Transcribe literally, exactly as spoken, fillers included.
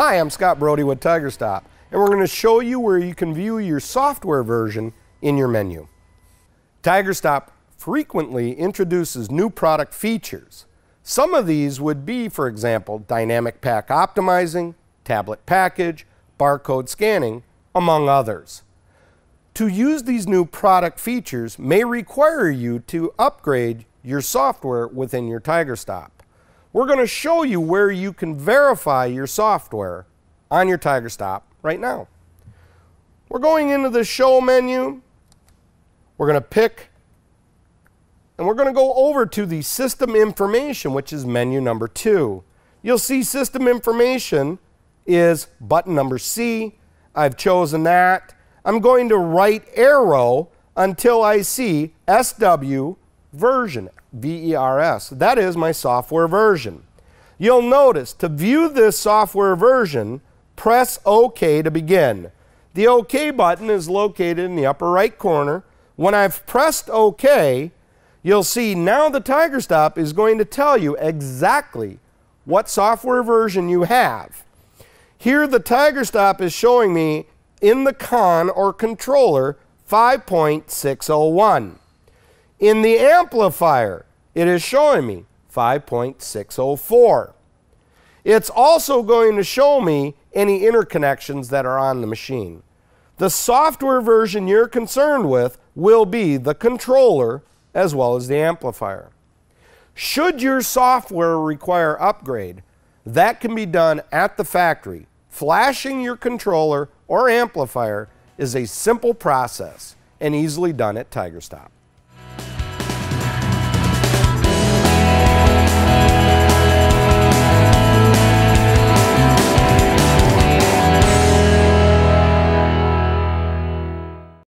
Hi, I'm Scott Brody with TigerStop, and we're going to show you where you can view your software version in your menu. TigerStop frequently introduces new product features. Some of these would be, for example, Dynamic Pack Optimizing, Tablet Package, barcode scanning, among others. To use these new product features may require you to upgrade your software within your TigerStop. We're going to show you where you can verify your software on your TigerStop right now. We're going into the show menu. We're going to pick, and we're going to go over to the system information, which is menu number two. You'll see system information is button number C. I've chosen that. I'm going to right arrow until I see S W version, V E R S. That is my software version. You'll notice to view this software version, press OK to begin. The OK button is located in the upper right corner. When I've pressed OK, you'll see now the TigerStop is going to tell you exactly what software version you have. Here the TigerStop is showing me in the con or controller five point six oh one. In the amplifier, it is showing me five point six oh four. It's also going to show me any interconnections that are on the machine. The software version you're concerned with will be the controller as well as the amplifier. Should your software require upgrade, that can be done at the factory. Flashing your controller or amplifier is a simple process and easily done at TigerStop.